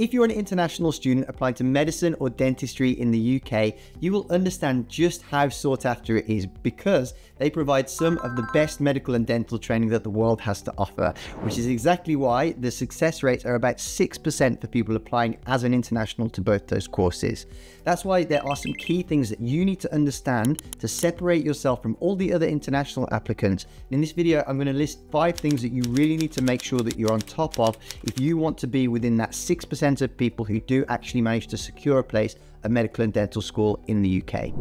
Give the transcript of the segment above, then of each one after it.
If you're an international student applying to medicine or dentistry in the UK, you will understand just how sought after it is because they provide some of the best medical and dental training that the world has to offer, which is exactly why the success rates are about 6% for people applying as an international to both those courses. That's why there are some key things that you need to understand to separate yourself from all the other international applicants. In this video, I'm going to list 5 things that you really need to make sure that you're on top of if you want to be within that 6% of people who do actually manage to secure a place at medical and dental school in the UK.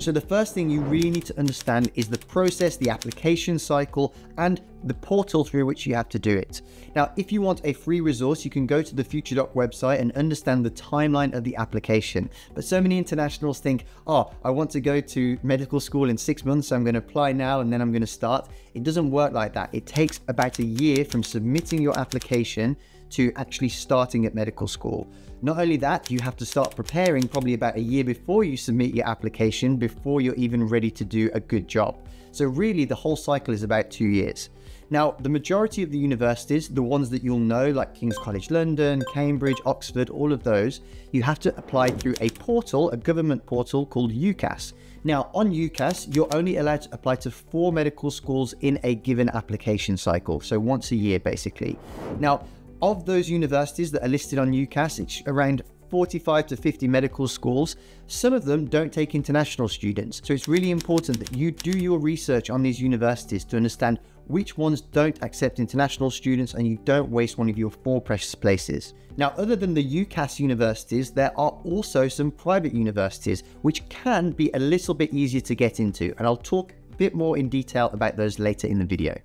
So the first thing you really need to understand is the process, the application cycle, and the portal through which you have to do it. Now, if you want a free resource, you can go to the Future Doc website and understand the timeline of the application. But so many internationals think, oh, I want to go to medical school in 6 months, so I'm going to apply now and then I'm going to start. It doesn't work like that. It takes about a year from submitting your application to actually starting at medical school. Not only that, you have to start preparing probably about a year before you submit your application, before you're even ready to do a good job. So really the whole cycle is about 2 years. Now, the majority of the universities, the ones that you'll know, like King's College London, Cambridge, Oxford, all of those, you have to apply through a portal, a government portal called UCAS. Now, on UCAS, you're only allowed to apply to 4 medical schools in a given application cycle, so once a year, basically. Now, of those universities that are listed on UCAS, it's around 45 to 50 medical schools. Some of them don't take international students. So it's really important that you do your research on these universities to understand which ones don't accept international students and you don't waste one of your 4 precious places. Now, other than the UCAS universities, there are also some private universities, which can be a little bit easier to get into. And I'll talk a bit more in detail about those later in the video.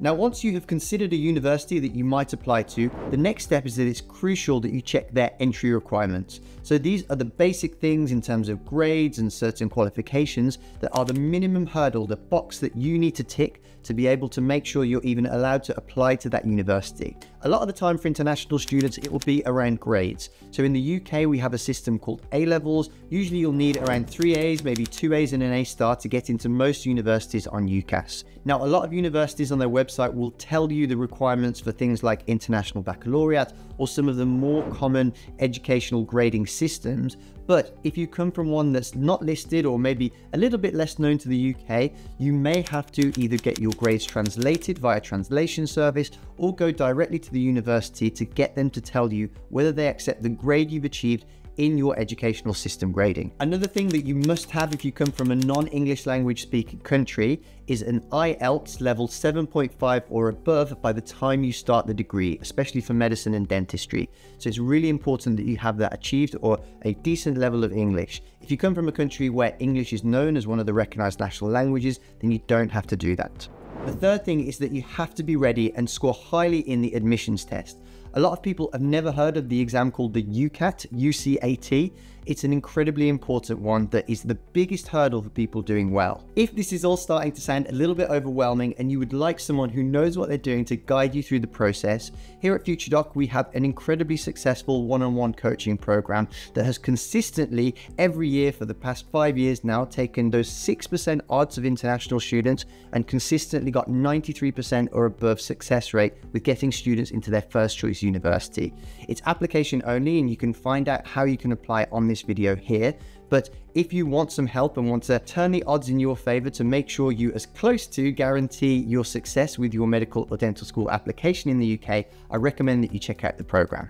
Now, once you have considered a university that you might apply to, the next step is that it's crucial that you check their entry requirements. So these are the basic things in terms of grades and certain qualifications that are the minimum hurdle, the box that you need to tick to be able to make sure you're even allowed to apply to that university. A lot of the time for international students, it will be around grades. So in the UK, we have a system called A-levels. Usually you'll need around 3 A's, maybe 2 A's and an A-star to get into most universities on UCAS. Now, a lot of universities on their website will tell you the requirements for things like international baccalaureate or some of the more common educational grading systems. But if you come from one that's not listed or maybe a little bit less known to the UK, you may have to either get your grades translated via translation service or go directly to the university to get them to tell you whether they accept the grade you've achieved in your educational system grading. Another thing that you must have if you come from a non-English language speaking country is an IELTS level 7.5 or above by the time you start the degree, especially for medicine and dentistry. So it's really important that you have that achieved or a decent level of English. If you come from a country where English is known as one of the recognized national languages, then you don't have to do that. The third thing is that you have to be ready and score highly in the admissions test. A lot of people have never heard of the exam called the UCAT, UCAT. It's an incredibly important one that is the biggest hurdle for people doing well. If this is all starting to sound a little bit overwhelming and you would like someone who knows what they're doing to guide you through the process, here at Future Doc, we have an incredibly successful one-on-one coaching program that has consistently every year for the past 5 years now taken those 6% odds of international students and consistently got 93% or above success rate with getting students into their first choice university. It's application only and you can find out how you can apply on this video here. But if you want some help and want to turn the odds in your favor to make sure you as close to guarantee your success with your medical or dental school application in the UK, I recommend that you check out the program.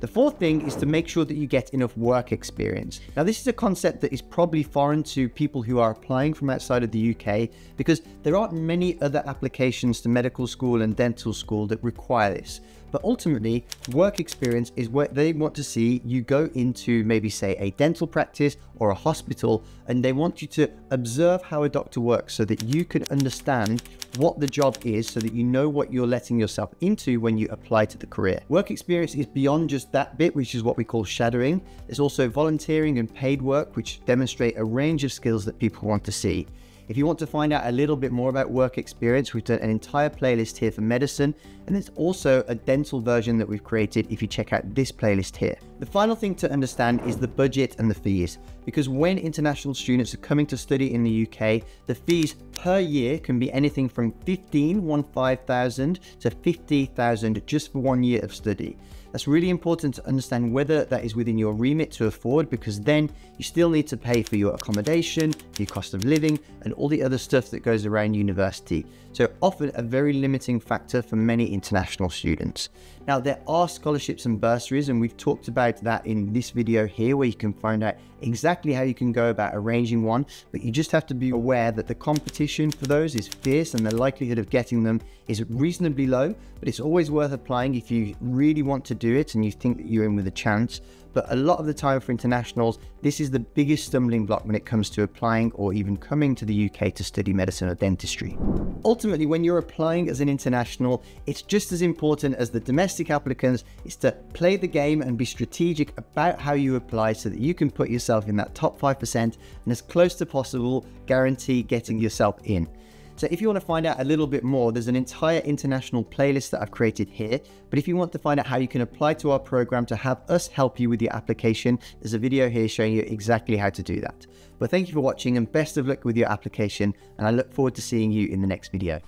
The fourth thing is to make sure that you get enough work experience. Now, this is a concept that is probably foreign to people who are applying from outside of the UK because there aren't many other applications to medical school and dental school that require this. But ultimately, work experience is what they want to see you go into, maybe say a dental practice or a hospital, and they want you to observe how a doctor works so that you can understand what the job is so that you know what you're letting yourself into when you apply to the career. Work experience is beyond just that bit, which is what we call shadowing. There's also volunteering and paid work, which demonstrate a range of skills that people want to see. If you want to find out a little bit more about work experience, we've done an entire playlist here for medicine, and there's also a dental version that we've created if you check out this playlist here. The final thing to understand is the budget and the fees, because when international students are coming to study in the UK, the fees per year can be anything from 15,000 to 50,000 just for 1 year of study. That's really important to understand whether that is within your remit to afford, because then you still need to pay for your accommodation, your cost of living, and all the other stuff that goes around university. So often a very limiting factor for many international students. Now, there are scholarships and bursaries, and we've talked about that in this video here, where you can find out exactly how you can go about arranging one, but you just have to be aware that the competition for those is fierce and the likelihood of getting them is reasonably low, but it's always worth applying if you really want to do it and you think that you're in with a chance. But a lot of the time for internationals, this is the biggest stumbling block when it comes to applying or even coming to the UK to study medicine or dentistry. Ultimately, when you're applying as an international, it's just as important as the domestic applicants is to play the game and be strategic about how you apply so that you can put yourself in that top 5% and as close to possible guarantee getting yourself in. So if you want to find out a little bit more, there's an entire international playlist that I've created here. But if you want to find out how you can apply to our program to have us help you with your application, there's a video here showing you exactly how to do that. But thank you for watching and best of luck with your application. And I look forward to seeing you in the next video.